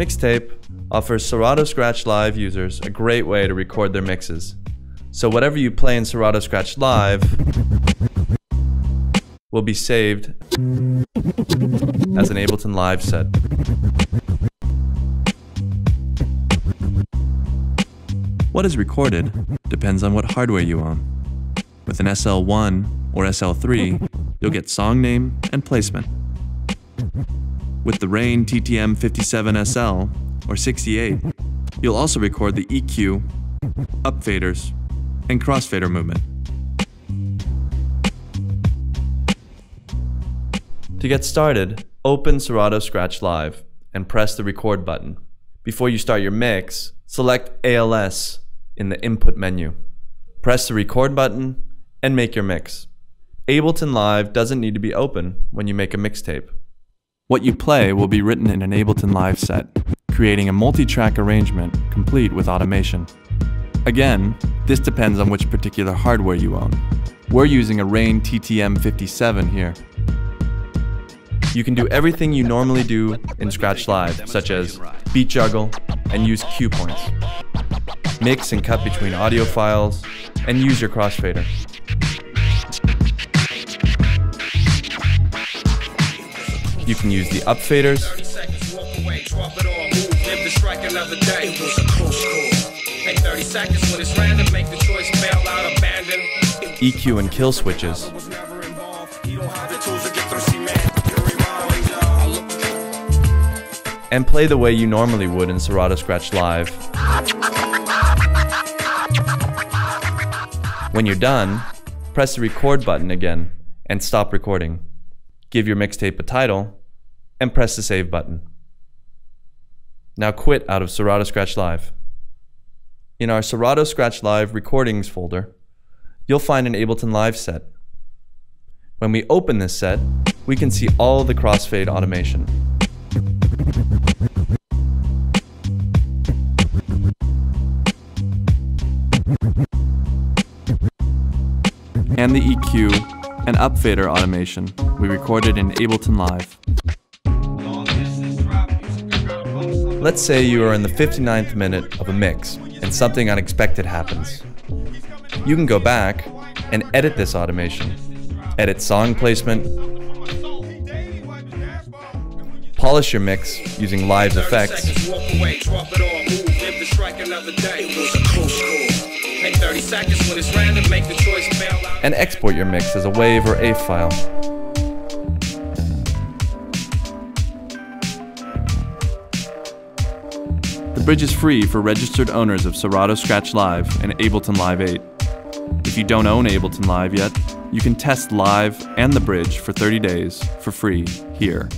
Mixtape offers Serato Scratch Live users a great way to record their mixes. So whatever you play in Serato Scratch Live will be saved as an Ableton Live set. What is recorded depends on what hardware you own. With an SL1 or SL3, you'll get song name and placement. With the Rane TTM 57SL or 68, you'll also record the EQ, upfaders, and crossfader movement. To get started, open Serato Scratch Live and press the record button. Before you start your mix, select ALS in the input menu. Press the record button and make your mix. Ableton Live doesn't need to be open when you make a mixtape. What you play will be written in an Ableton Live set, creating a multi-track arrangement complete with automation. Again, this depends on which particular hardware you own. We're using a Rane TTM 57 here. You can do everything you normally do in Scratch Live, such as beat juggle, and use cue points. Mix and cut between audio files, and use your crossfader. You can use the upfaders, EQ and kill switches, and play the way you normally would in Serato Scratch Live. When you're done, press the record button again and stop recording. Give your mixtape a title and press the save button. Now quit out of Serato Scratch Live. In our Serato Scratch Live recordings folder, you'll find an Ableton Live set. When we open this set, we can see all the crossfade automation. And the EQ and upfader automation we recorded in Ableton Live. Let's say you are in the 59th minute of a mix and something unexpected happens. You can go back and edit this automation. Edit song placement, polish your mix using live effects, and export your mix as a WAV or AIFF file. The Bridge is free for registered owners of Serato Scratch Live and Ableton Live 8. If you don't own Ableton Live yet, you can test Live and The Bridge for 30 days for free here.